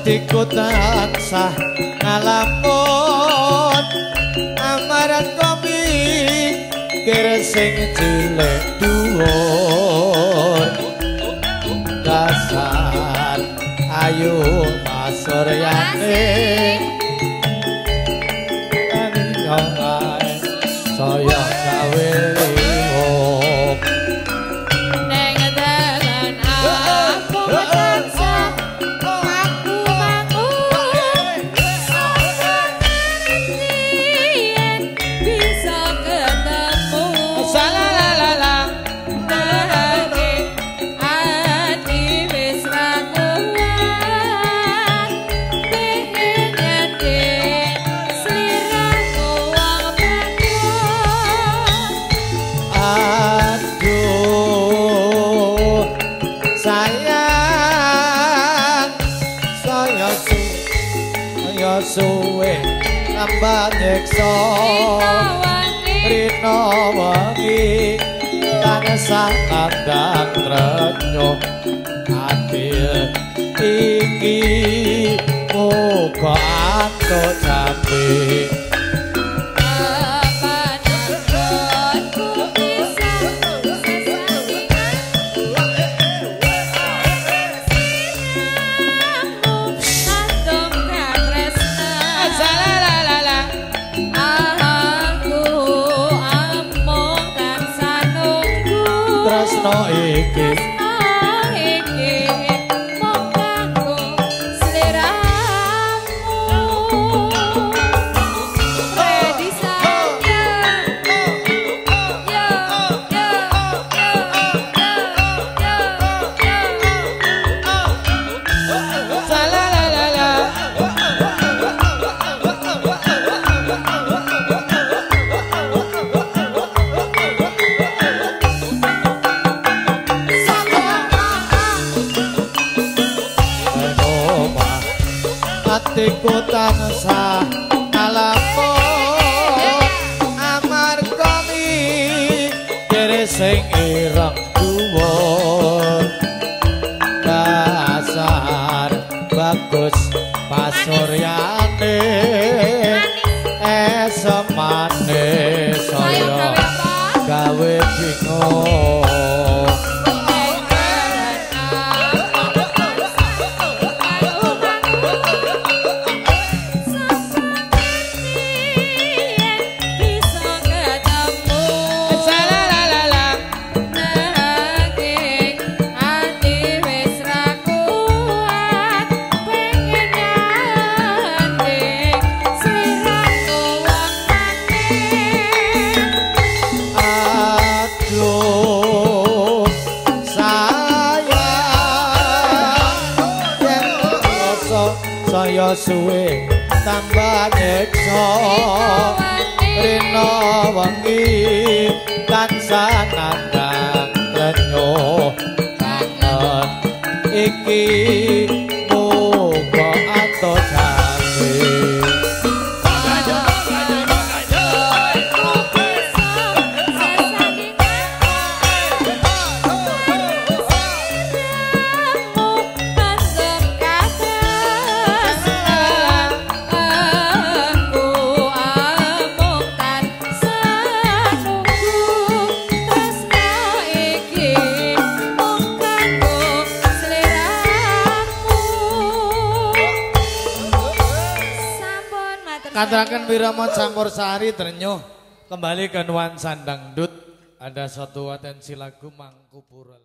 Sedhiku tansah ngalamun amarga kopi kersing cilik dhuwur dasar ayo masoryane kancanan saya gawe sangat dan trenyuh hati iki muka atau cantik Campursari Trenyuh kembali ke nuansa dangdut. Ada suatu atensi lagu Mangkuburan.